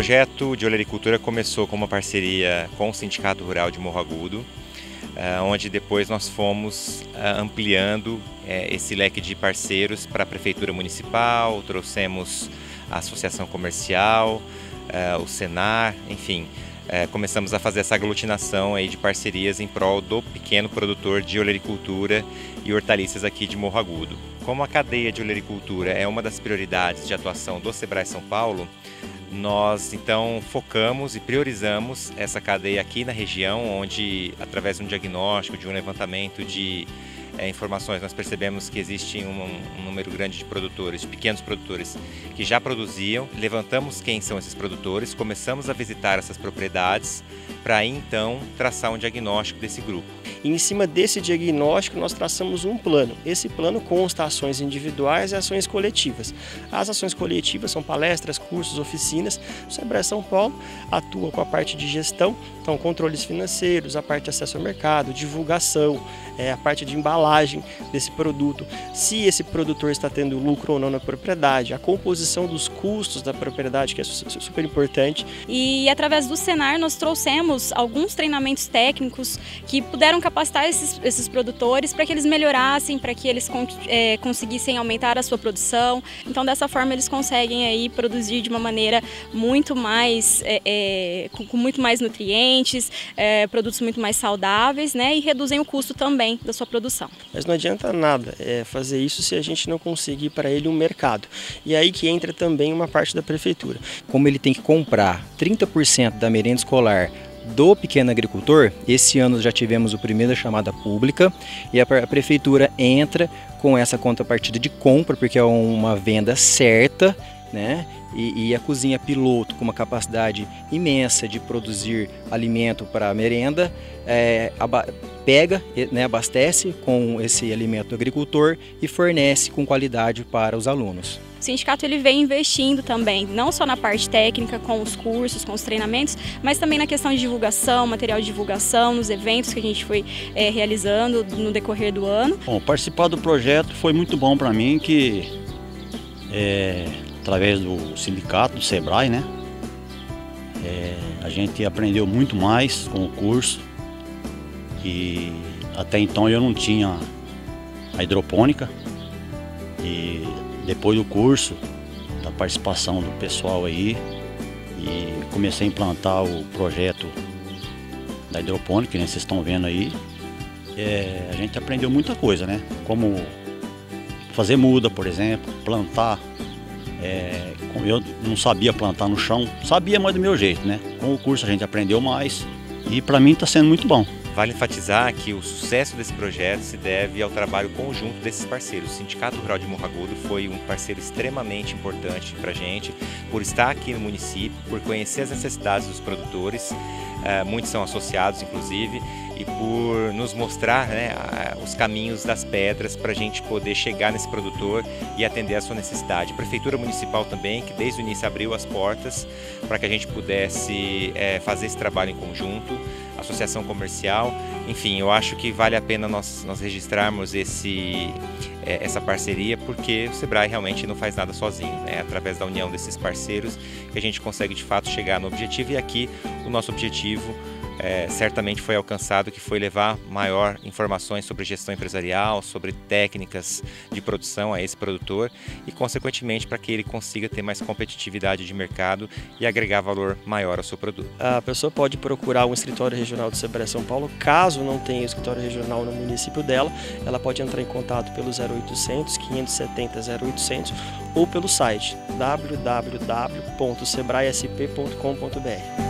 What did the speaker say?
projeto de olericultura começou com uma parceria com o Sindicato Rural de Morro Agudo, onde depois nós fomos ampliando esse leque de parceiros para a Prefeitura Municipal, trouxemos a Associação Comercial, o SENAR, enfim, começamos a fazer essa aglutinação aí de parcerias em prol do pequeno produtor de olericultura e hortaliças aqui de Morro Agudo. Como a cadeia de olericultura é uma das prioridades de atuação do SEBRAE São Paulo, nós então focamos e priorizamos essa cadeia aqui na região, onde através de um diagnóstico, de um levantamento de informações, nós percebemos que existe um número grande de produtores, de pequenos produtores que já produziam. Levantamos quem são esses produtores, começamos a visitar essas propriedades para então traçar um diagnóstico desse grupo. E em cima desse diagnóstico nós traçamos um plano. Esse plano consta de ações individuais e ações coletivas. As ações coletivas são palestras, cursos, oficinas. O SEBRAE São Paulo atua com a parte de gestão, então controles financeiros, a parte de acesso ao mercado, divulgação, a parte de embalagem desse produto, se esse produtor está tendo lucro ou não na propriedade, a composição dos custos da propriedade, que é super importante. E através do SENAR nós trouxemos alguns treinamentos técnicos que puderam capacitar esses produtores para que eles melhorassem, para que eles conseguissem aumentar a sua produção. Então dessa forma eles conseguem aí produzir de uma maneira muito mais, com muito mais nutrientes, produtos muito mais saudáveis, né, e reduzem o custo também da sua produção. Mas não adianta nada fazer isso se a gente não conseguir para ele um mercado. E aí que entra também uma parte da prefeitura. Como ele tem que comprar 30% da merenda escolar do pequeno agricultor, esse ano já tivemos a primeira chamada pública e a prefeitura entra com essa contrapartida de compra, porque é uma venda certa, né? E a cozinha piloto, com uma capacidade imensa de produzir alimento para a merenda, pega, né, abastece com esse alimento do agricultor e fornece com qualidade para os alunos. O sindicato ele vem investindo também, não só na parte técnica, com os cursos, com os treinamentos, mas também na questão de divulgação, material de divulgação, nos eventos que a gente foi realizando no decorrer do ano. Bom, participar do projeto foi muito bom para mim, que através do sindicato, do SEBRAE, né? A gente aprendeu muito mais com o curso, que até então eu não tinha a hidropônica, e depois do curso, da participação do pessoal aí, e comecei a implantar o projeto da hidropônica, que vocês estão vendo aí. A gente aprendeu muita coisa, né? Como fazer muda, por exemplo, plantar. Eu não sabia plantar no chão, sabia, mas do meu jeito, né? Com o curso a gente aprendeu mais e para mim está sendo muito bom. Vale enfatizar que o sucesso desse projeto se deve ao trabalho conjunto desses parceiros. O Sindicato Rural de Morro Agudo foi um parceiro extremamente importante para a gente, por estar aqui no município, por conhecer as necessidades dos produtores, muitos são associados inclusive, e por nos mostrar, né, os caminhos das pedras para a gente poder chegar nesse produtor e atender a sua necessidade. A Prefeitura Municipal também, que desde o início abriu as portas para que a gente pudesse fazer esse trabalho em conjunto, Associação Comercial, enfim, eu acho que vale a pena nós registrarmos essa parceria, porque o SEBRAE realmente não faz nada sozinho, né? Através da união desses parceiros que a gente consegue de fato chegar no objetivo, e aqui o nosso objetivo certamente foi alcançado, que foi levar maior informações sobre gestão empresarial, sobre técnicas de produção a esse produtor e, consequentemente, para que ele consiga ter mais competitividade de mercado e agregar valor maior ao seu produto. A pessoa pode procurar um escritório regional do SEBRAE São Paulo. Caso não tenha escritório regional no município dela, ela pode entrar em contato pelo 0800 570 0800 ou pelo site www.sebraesp.com.br.